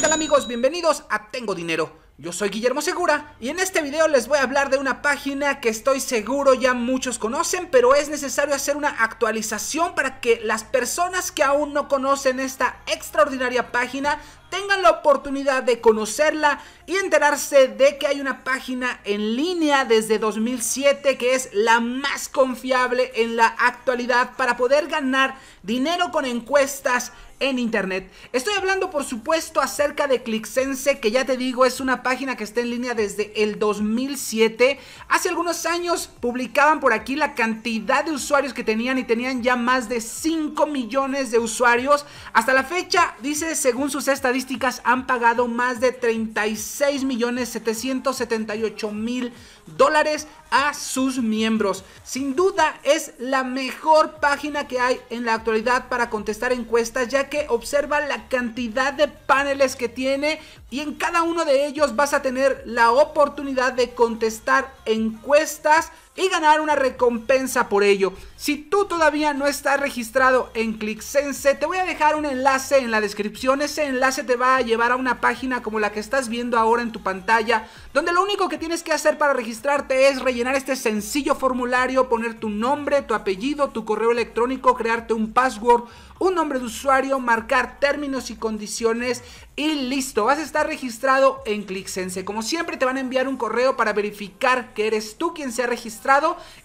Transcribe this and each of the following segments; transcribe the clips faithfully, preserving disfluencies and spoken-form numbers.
¿qué tal amigos? Bienvenidos a Tengo Dinero. Yo soy Guillermo Segura y en este video les voy a hablar de una página que estoy seguro ya muchos conocen, pero es necesario hacer una actualización para que las personas que aún no conocen esta extraordinaria página tengan la oportunidad de conocerla y enterarse de que hay una página en línea desde dos mil siete que es la más confiable en la actualidad para poder ganar dinero con encuestas en internet. Estoy hablando por supuesto acerca de ClixSense, que ya te digo es una página que está en línea desde el dos mil siete. Hace algunos años publicaban por aquí la cantidad de usuarios que tenían y tenían ya más de cinco millones de usuarios. Hasta la fecha, dice, según sus estadísticas, han pagado más de treinta y seis millones setecientos setenta y ocho mil dólares a sus miembros. Sin duda es la mejor página que hay en la actualidad para contestar encuestas, ya que observa la cantidad de paneles que tiene y en cada uno de ellos vas a tener la oportunidad de contestar encuestas y ganar una recompensa por ello. Si tú todavía no estás registrado en ClixSense, te voy a dejar un enlace en la descripción. Ese enlace te va a llevar a una página como la que estás viendo ahora en tu pantalla, donde lo único que tienes que hacer para registrarte es rellenar este sencillo formulario, poner tu nombre, tu apellido, tu correo electrónico, crearte un password, un nombre de usuario, marcar términos y condiciones y listo, vas a estar registrado en ClixSense. Como siempre te van a enviar un correo para verificar que eres tú quien se ha registrado,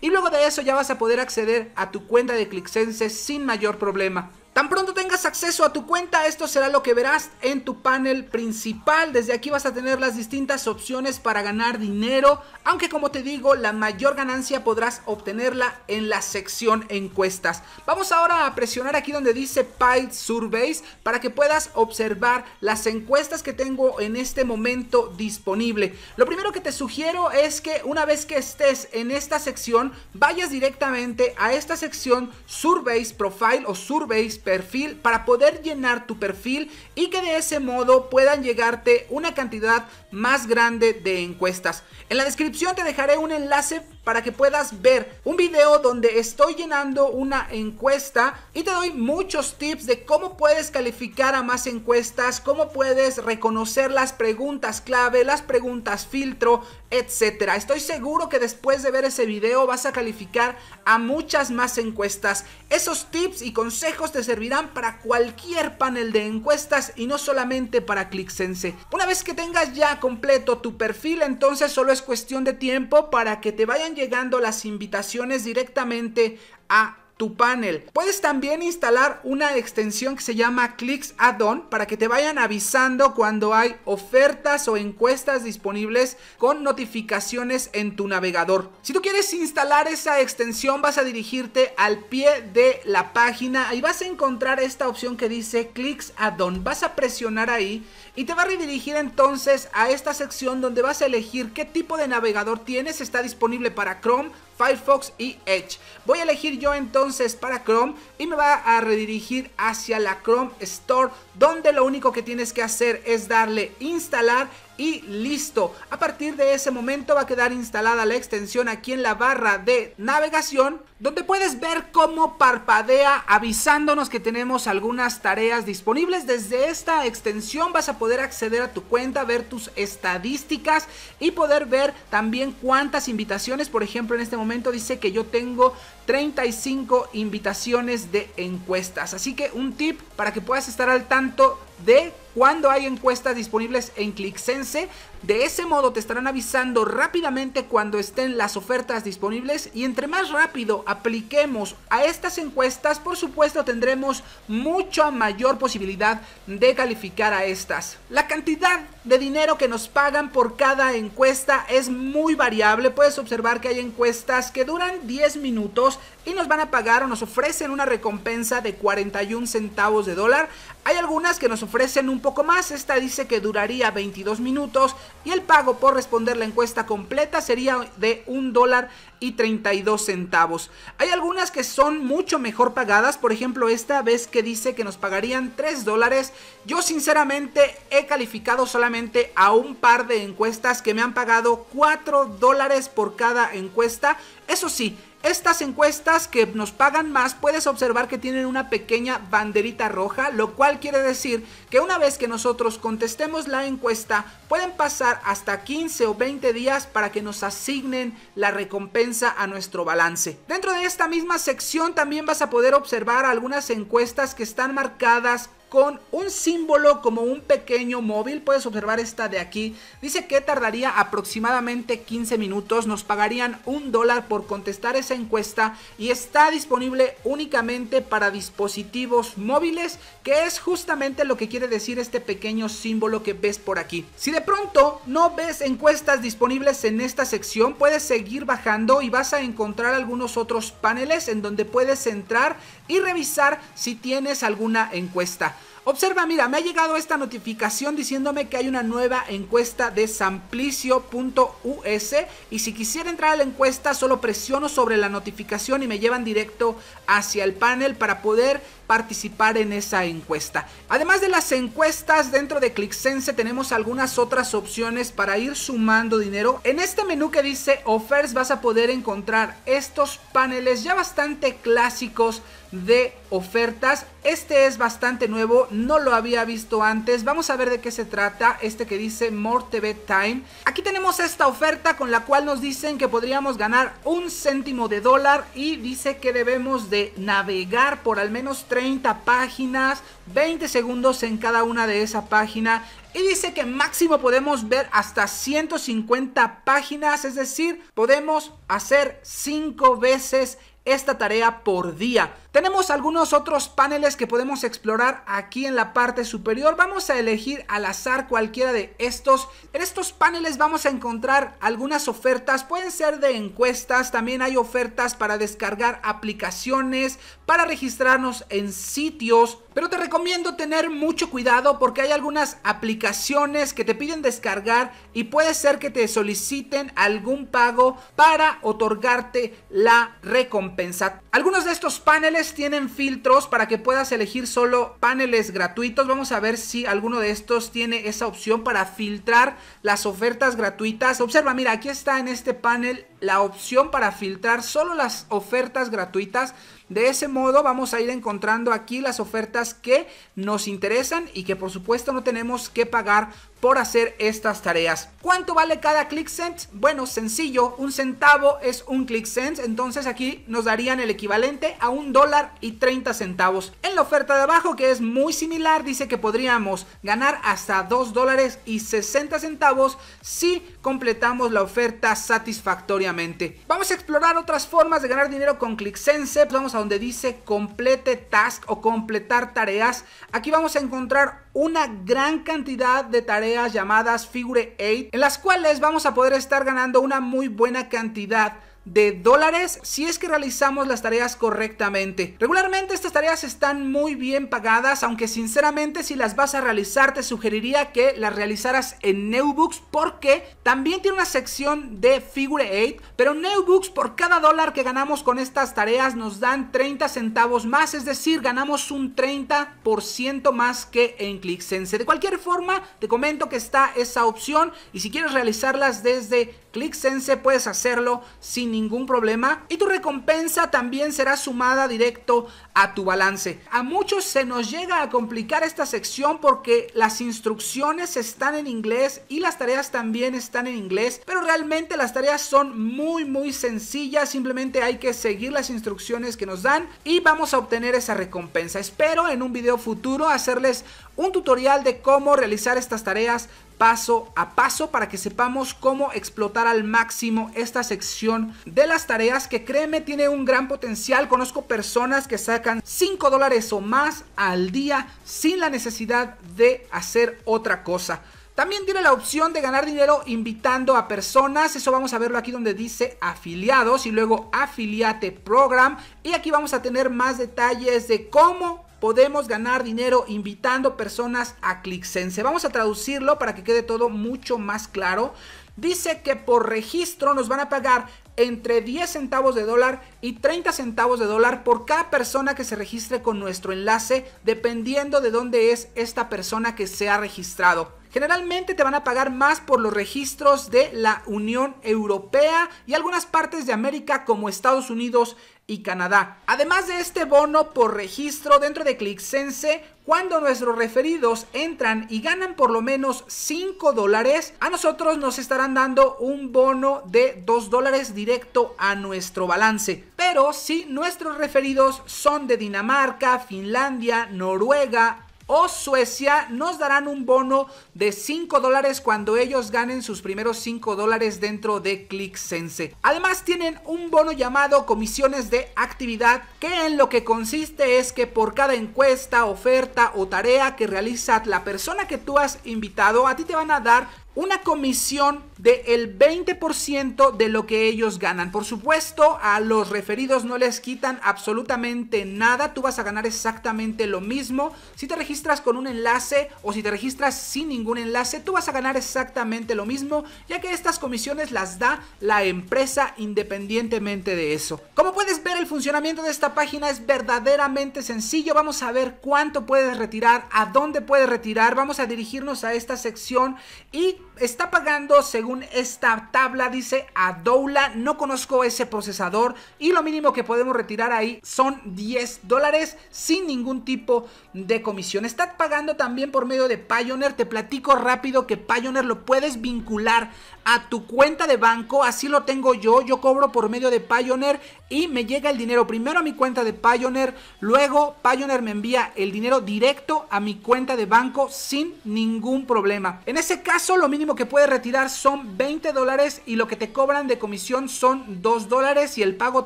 y luego de eso ya vas a poder acceder a tu cuenta de ClixSense sin mayor problema. Tan pronto tengas acceso a tu cuenta, esto será lo que verás en tu panel principal. Desde aquí vas a tener las distintas opciones para ganar dinero, aunque como te digo, la mayor ganancia podrás obtenerla en la sección encuestas. Vamos ahora a presionar aquí donde dice Paid Surveys para que puedas observar las encuestas que tengo en este momento disponible. Lo primero que te sugiero es que una vez que estés en esta sección, vayas directamente a esta sección Surveys Profile o Surveys Perfil para poder llenar tu perfil y que de ese modo puedan llegarte una cantidad más grande de encuestas. En la descripción te dejaré un enlace para que puedas ver un video donde estoy llenando una encuesta y te doy muchos tips de cómo puedes calificar a más encuestas, cómo puedes reconocer las preguntas clave, las preguntas filtro, etcétera. Estoy seguro que después de ver ese video vas a calificar a muchas más encuestas. Esos tips y consejos te servirán para cualquier panel de encuestas y no solamente para ClixSense. Una vez que tengas ya completo tu perfil, entonces solo es cuestión de tiempo para que te vayan llegando las invitaciones directamente a tu panel. Puedes también instalar una extensión que se llama ClixAddon para que te vayan avisando cuando hay ofertas o encuestas disponibles con notificaciones en tu navegador. Si tú quieres instalar esa extensión, vas a dirigirte al pie de la página y vas a encontrar esta opción que dice ClixAddon. Vas a presionar ahí y te va a redirigir entonces a esta sección donde vas a elegir qué tipo de navegador tienes. Está disponible para Chrome, Firefox y Edge. Voy a elegir yo entonces para Chrome y me va a redirigir hacia la Chrome Store, donde lo único que tienes que hacer es darle instalar y listo. A partir de ese momento va a quedar instalada la extensión aquí en la barra de navegación, donde puedes ver cómo parpadea avisándonos que tenemos algunas tareas disponibles. Desde esta extensión vas a poder acceder a tu cuenta, ver tus estadísticas y poder ver también cuántas invitaciones. Por ejemplo, en este momento dice que yo tengo treinta y cinco invitaciones de encuestas, así que un tip para que puedas estar al tanto de cuando hay encuestas disponibles en ClixSense. De ese modo te estarán avisando rápidamente cuando estén las ofertas disponibles y entre más rápido apliquemos a estas encuestas, por supuesto tendremos mucha mayor posibilidad de calificar a estas. La cantidad de dinero que nos pagan por cada encuesta es muy variable. Puedes observar que hay encuestas que duran diez minutos y nos van a pagar o nos ofrecen una recompensa de cuarenta y un centavos de dólar. Hay algunas que nos ofrecen un poco más. Esta dice que duraría veintidós minutos y el pago por responder la encuesta completa sería de un dólar y treinta y dos centavos. Hay algunas que son mucho mejor pagadas. Por ejemplo, esta vez que dice que nos pagarían tres dólares. Yo sinceramente he calificado solamente a un par de encuestas que me han pagado cuatro dólares por cada encuesta. Eso sí, Estas encuestas que nos pagan más, puedes observar que tienen una pequeña banderita roja, lo cual quiere decir que una vez que nosotros contestemos la encuesta, pueden pasar hasta quince o veinte días para que nos asignen la recompensa a nuestro balance. Dentro de esta misma sección también vas a poder observar algunas encuestas que están marcadas con un símbolo como un pequeño móvil. Puedes observar esta de aquí. Dice que tardaría aproximadamente quince minutos. Nos pagarían un dólar por contestar esa encuesta. Y está disponible únicamente para dispositivos móviles, que es justamente lo que quiere decir este pequeño símbolo que ves por aquí. Si de pronto no ves encuestas disponibles en esta sección, puedes seguir bajando y vas a encontrar algunos otros paneles en donde puedes entrar y revisar si tienes alguna encuesta. Observa, mira, me ha llegado esta notificación diciéndome que hay una nueva encuesta de Samplicio punto u s, y si quisiera entrar a la encuesta solo presiono sobre la notificación y me llevan directo hacia el panel para poder participar en esa encuesta. Además de las encuestas, dentro de ClixSense tenemos algunas otras opciones para ir sumando dinero. En este menú que dice Offers vas a poder encontrar estos paneles ya bastante clásicos de ofertas. Este es bastante nuevo, no lo había visto antes. Vamos a ver de qué se trata este que dice Mortevet Time. Aquí tenemos esta oferta con la cual nos dicen que podríamos ganar un céntimo de dólar y dice que debemos de navegar por al menos treinta páginas, veinte segundos en cada una de esa página, y dice que máximo podemos ver hasta ciento cincuenta páginas, es decir, podemos hacer cinco veces esta tarea por día. Tenemos algunos otros paneles que podemos explorar aquí en la parte superior. Vamos a elegir al azar cualquiera de estos. En estos paneles vamos a encontrar algunas ofertas. Pueden ser de encuestas, también hay ofertas para descargar aplicaciones, para registrarnos en sitios. Pero te recomiendo tener mucho cuidado porque hay algunas aplicaciones que te piden descargar y puede ser que te soliciten algún pago para otorgarte la recompensa. Algunos de estos paneles tienen filtros para que puedas elegir solo paneles gratuitos. Vamos a ver si alguno de estos tiene esa opción para filtrar las ofertas gratuitas. Observa, mira, aquí está en este panel la opción para filtrar solo las ofertas gratuitas. De ese modo vamos a ir encontrando aquí las ofertas que nos interesan y que por supuesto no tenemos que pagar por hacer estas tareas. ¿Cuánto vale cada ClixSense? Bueno, sencillo, un centavo es un ClixSense, entonces aquí nos darían el equivalente a un dólar y treinta centavos. En la oferta de abajo, que es muy similar, dice que podríamos ganar hasta dos dólares y sesenta centavos si completamos la oferta satisfactoriamente. Vamos a explorar otras formas de ganar dinero con ClixSense. Pues vamos a donde dice complete task o completar tareas. Aquí vamos a encontrar una gran cantidad de tareas llamadas Figure ocho, en las cuales vamos a poder estar ganando una muy buena cantidad de dólares si es que realizamos las tareas correctamente. Regularmente estas tareas están muy bien pagadas, aunque sinceramente si las vas a realizar te sugeriría que las realizaras en NewBooks, porque también tiene una sección de Figure ocho, pero NewBooks por cada dólar que ganamos con estas tareas nos dan treinta centavos más, es decir, ganamos un treinta por ciento más que en ClixSense. De cualquier forma, te comento que está esa opción y si quieres realizarlas desde ClixSense puedes hacerlo sin ningún problema y tu recompensa también será sumada directo a tu balance. A muchos se nos llega a complicar esta sección porque las instrucciones están en inglés y las tareas también están en inglés, pero realmente las tareas son muy muy sencillas, simplemente hay que seguir las instrucciones que nos dan y vamos a obtener esa recompensa. Espero en un video futuro hacerles un tutorial de cómo realizar estas tareas paso a paso para que sepamos cómo explotar al máximo esta sección de las tareas, que créeme tiene un gran potencial. Conozco personas que sacan cinco dólares o más al día sin la necesidad de hacer otra cosa. También tiene la opción de ganar dinero invitando a personas, eso vamos a verlo aquí donde dice afiliados y luego Affiliate Program, y aquí vamos a tener más detalles de cómo podemos ganar dinero invitando personas a ClixSense. Vamos a traducirlo para que quede todo mucho más claro. dice que por registro nos van a pagar entre diez centavos de dólar y treinta centavos de dólar por cada persona que se registre con nuestro enlace, dependiendo de dónde es esta persona que se ha registrado. Generalmente te van a pagar más por los registros de la Unión Europea y algunas partes de América como Estados Unidos y Canadá. Además de este bono por registro dentro de ClixSense, cuando nuestros referidos entran y ganan por lo menos cinco dólares, a nosotros nos estarán dando un bono de dos dólares directo a nuestro balance. Pero si nuestros referidos son de Dinamarca, Finlandia, Noruega o Suecia, nos darán un bono de cinco dólares cuando ellos ganen sus primeros cinco dólares dentro de ClixSense. Además tienen un bono llamado comisiones de actividad, que en lo que consiste es que por cada encuesta, oferta o tarea que realiza la persona que tú has invitado, a ti te van a dar una comisión del veinte por ciento de lo que ellos ganan. Por supuesto, a los referidos no les quitan absolutamente nada. Tú vas a ganar exactamente lo mismo. Si te registras con un enlace o si te registras sin ningún enlace, tú vas a ganar exactamente lo mismo, ya que estas comisiones las da la empresa independientemente de eso. Como puedes ver, el funcionamiento de esta página es verdaderamente sencillo. Vamos a ver cuánto puedes retirar, a dónde puedes retirar. Vamos a dirigirnos a esta sección y está pagando, según esta tabla, dice Adoula. No conozco ese procesador y lo mínimo que podemos retirar ahí son diez dólares sin ningún tipo de comisión. Está pagando también por medio de Payoneer. Te platico rápido que Payoneer lo puedes vincular a tu cuenta de banco. Así lo tengo yo. Yo cobro por medio de Payoneer y me llega el dinero primero a mi cuenta de Payoneer. Luego Payoneer me envía el dinero directo a mi cuenta de banco sin ningún problema. En ese caso, lo mínimo que puedes retirar son veinte dólares y lo que te cobran de comisión son dos dólares, y el pago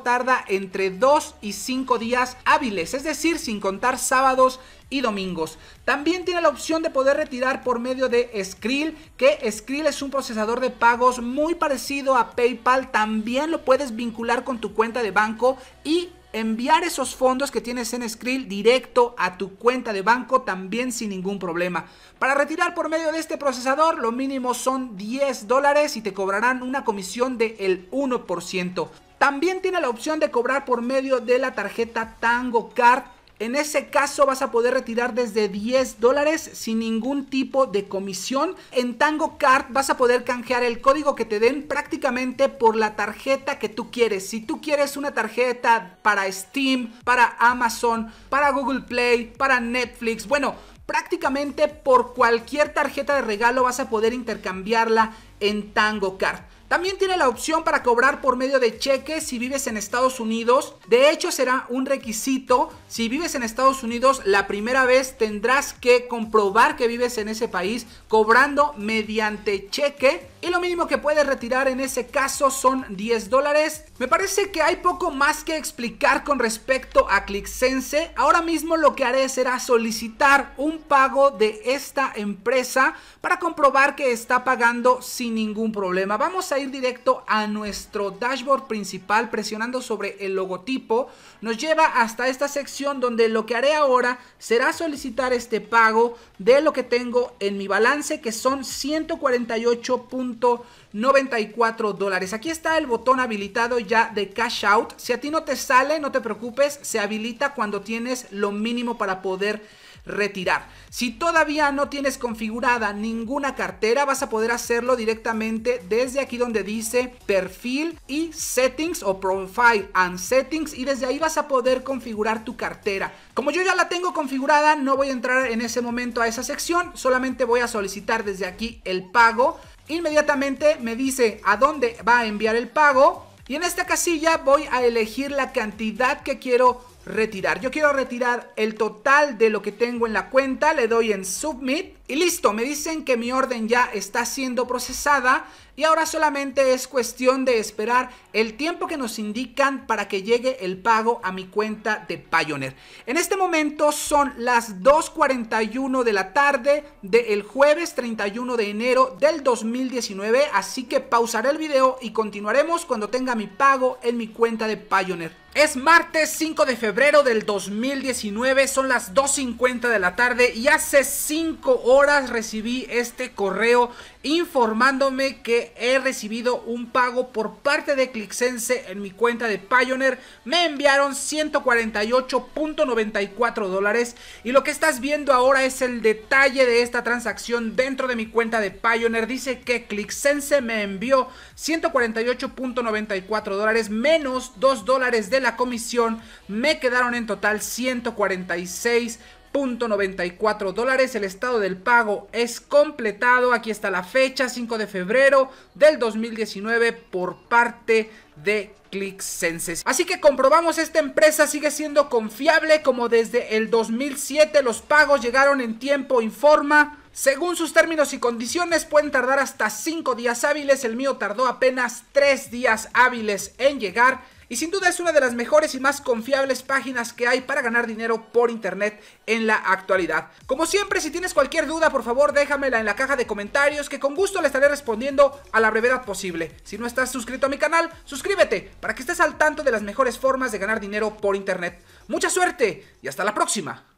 tarda entre dos y cinco días hábiles, es decir, sin contar sábados y domingos. También tiene la opción de poder retirar por medio de Skrill, que Skrill es un procesador de pagos muy parecido a PayPal. También lo puedes vincular con tu cuenta de banco y enviar esos fondos que tienes en Skrill directo a tu cuenta de banco, también sin ningún problema. Para retirar por medio de este procesador, lo mínimo son diez dólares y te cobrarán una comisión del uno por ciento. También tiene la opción de cobrar por medio de la tarjeta Tango Card. En ese caso vas a poder retirar desde diez dólares sin ningún tipo de comisión. En Tango Card vas a poder canjear el código que te den prácticamente por la tarjeta que tú quieres. Si tú quieres una tarjeta para Steam, para Amazon, para Google Play, para Netflix, bueno, prácticamente por cualquier tarjeta de regalo vas a poder intercambiarla en Tango Card. También tiene la opción para cobrar por medio de cheques si vives en Estados Unidos. De hecho, será un requisito. Si vives en Estados Unidos, la primera vez tendrás que comprobar que vives en ese país cobrando mediante cheque. Y lo mínimo que puedes retirar en ese caso son diez dólares. Me parece que hay poco más que explicar con respecto a ClixSense. Ahora mismo lo que haré será solicitar un pago de esta empresa para comprobar que está pagando sin ningún problema. Vamos a ir directo a nuestro dashboard principal presionando sobre el logotipo. Nos lleva hasta esta sección donde lo que haré ahora será solicitar este pago de lo que tengo en mi balance, que son ciento cuarenta y ocho punto noventa y cuatro dólares. Aquí está el botón habilitado ya de cash out. Si a ti no te sale, no te preocupes, se habilita cuando tienes lo mínimo para poder retirar. Si todavía no tienes configurada ninguna cartera, vas a poder hacerlo directamente desde aquí donde dice perfil y settings o profile and settings, y desde ahí vas a poder configurar tu cartera. Como yo ya la tengo configurada, no voy a entrar en ese momento a esa sección, solamente voy a solicitar desde aquí el pago. Inmediatamente me dice a dónde va a enviar el pago y en esta casilla voy a elegir la cantidad que quiero retirar. Yo quiero retirar el total de lo que tengo en la cuenta, le doy en submit y listo, me dicen que mi orden ya está siendo procesada y ahora solamente es cuestión de esperar el tiempo que nos indican para que llegue el pago a mi cuenta de Payoneer. En este momento son las dos cuarenta y uno de la tarde del jueves treinta y uno de enero del dos mil diecinueve, así que pausaré el video y continuaremos cuando tenga mi pago en mi cuenta de Payoneer. Es martes cinco de febrero del dos mil diecinueve, son las dos cincuenta de la tarde y hace cinco horas horas recibí este correo informándome que he recibido un pago por parte de ClixSense en mi cuenta de Payoneer. Me enviaron ciento cuarenta y ocho punto noventa y cuatro dólares y lo que estás viendo ahora es el detalle de esta transacción dentro de mi cuenta de Payoneer. Dice que ClixSense me envió ciento cuarenta y ocho punto noventa y cuatro dólares menos dos dólares de la comisión. Me quedaron en total ciento cuarenta y seis punto noventa y cuatro dólares. El estado del pago es completado. Aquí está la fecha, cinco de febrero del dos mil diecinueve, por parte de ClixSense. Así que comprobamos, esta empresa sigue siendo confiable, como desde el dos mil siete los pagos llegaron en tiempo y forma. Según sus términos y condiciones, pueden tardar hasta cinco días hábiles. El mío tardó apenas tres días hábiles en llegar. Y sin duda es una de las mejores y más confiables páginas que hay para ganar dinero por internet en la actualidad. Como siempre, si tienes cualquier duda, por favor déjamela en la caja de comentarios, que con gusto le estaré respondiendo a la brevedad posible. Si no estás suscrito a mi canal, suscríbete para que estés al tanto de las mejores formas de ganar dinero por internet. Mucha suerte y hasta la próxima.